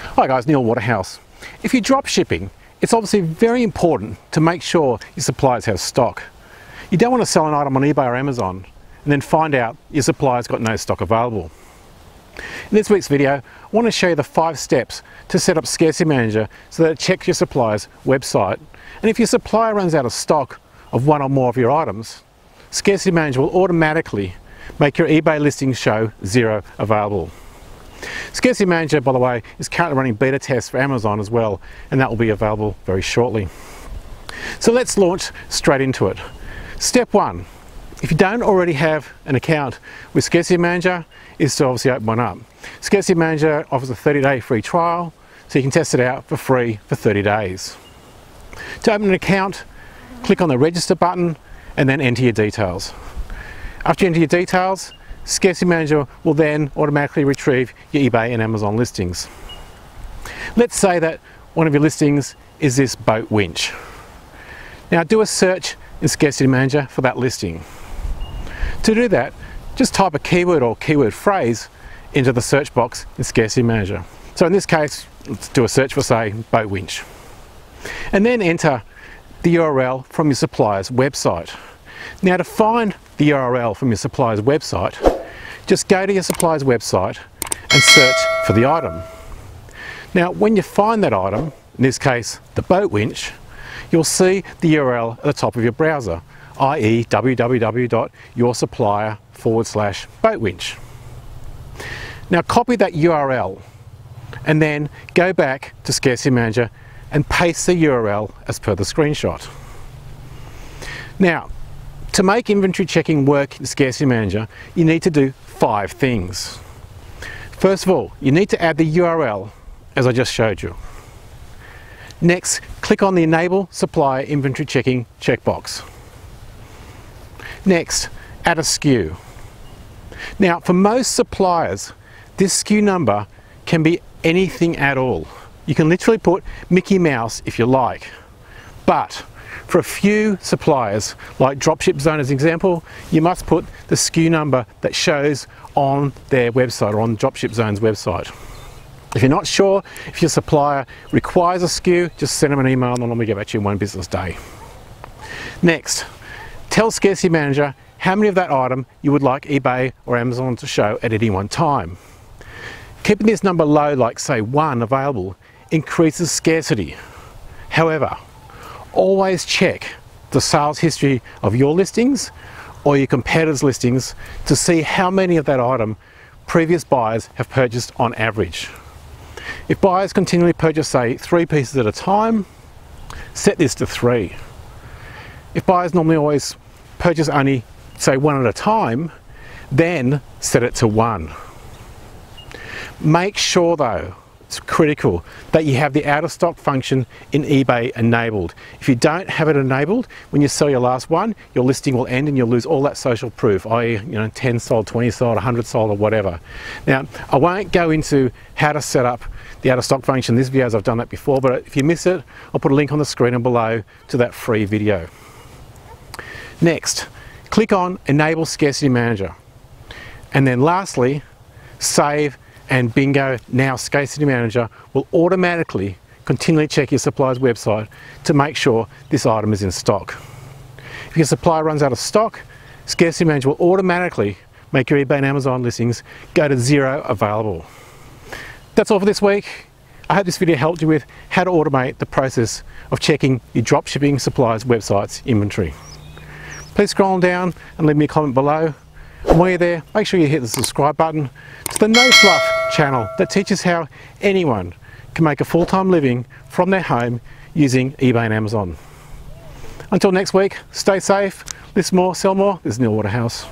Hi guys, Neil Waterhouse. If you're drop shipping, it's obviously very important to make sure your suppliers have stock. You don't want to sell an item on eBay or Amazon and then find out your supplier's got no stock available. In this week's video, I want to show you the 5 steps to set up Scarcity Manager so that it checks your supplier's website. And if your supplier runs out of stock of one or more of your items, Scarcity Manager will automatically make your eBay listing show zero available. Scarcity Manager, by the way, is currently running beta tests for Amazon as well, and that will be available very shortly. So let's launch straight into it. Step 1, if you don't already have an account with Scarcity Manager, is to obviously open one up. Scarcity Manager offers a 30-day free trial, so you can test it out for free for 30 days. To open an account, click on the register button and then enter your details. After you enter your details, Scarcity Manager will then automatically retrieve your eBay and Amazon listings. Let's say that one of your listings is this boat winch. Now do a search in Scarcity Manager for that listing. To do that, just type a keyword or keyword phrase into the search box in Scarcity Manager. So in this case, let's do a search for, say, boat winch. And then enter the URL from your supplier's website. Now to find the URL from your supplier's website, just go to your supplier's website and search for the item. Now when you find that item, in this case the boat winch, you'll see the URL at the top of your browser, i.e. www.yoursupplier/boatwinch. Now copy that URL and then go back to Scarcity Manager and paste the URL as per the screenshot. Now, to make inventory checking work in Scarcity Manager, you need to do 5 things. First of all, you need to add the URL, as I just showed you. Next, click on the Enable Supplier Inventory Checking checkbox. Next, add a SKU. Now, for most suppliers, this SKU number can be anything at all. You can literally put Mickey Mouse if you like, but for a few suppliers, like Dropship Zone as an example, you must put the SKU number that shows on their website or on Dropship Zone's website. If you're not sure if your supplier requires a SKU, just send them an email and they'll normally get back to you in one business day. Next, tell Scarcity Manager how many of that item you would like eBay or Amazon to show at any one time. Keeping this number low, like say 1 available, increases scarcity. However, always check the sales history of your listings or your competitors' listings to see how many of that item previous buyers have purchased on average. If buyers continually purchase, say, 3 pieces at a time, set this to 3. If buyers normally always purchase only, say, 1 at a time, then set it to 1. Make sure though, it's critical that you have the out of stock function in eBay enabled. If you don't have it enabled, when you sell your last one, your listing will end and you'll lose all that social proof, i.e. 10 sold, 20 sold, 100 sold or whatever. Now, I won't go into how to set up the out of stock function in this video as I've done that before, but if you miss it, I'll put a link on the screen and below to that free video. Next, click on Enable Scarcity Manager. And then lastly, save. And bingo, now Scarcity Manager will automatically continually check your supplier's website to make sure this item is in stock. If your supplier runs out of stock, Scarcity Manager will automatically make your eBay and Amazon listings go to zero available. That's all for this week. I hope this video helped you with how to automate the process of checking your dropshipping supplier's website's inventory. Please scroll on down and leave me a comment below. And while you're there, make sure you hit the subscribe button to the No Fluff channel that teaches how anyone can make a full-time living from their home using eBay and Amazon. Until next week, stay safe, list more, sell more. This is Neil Waterhouse.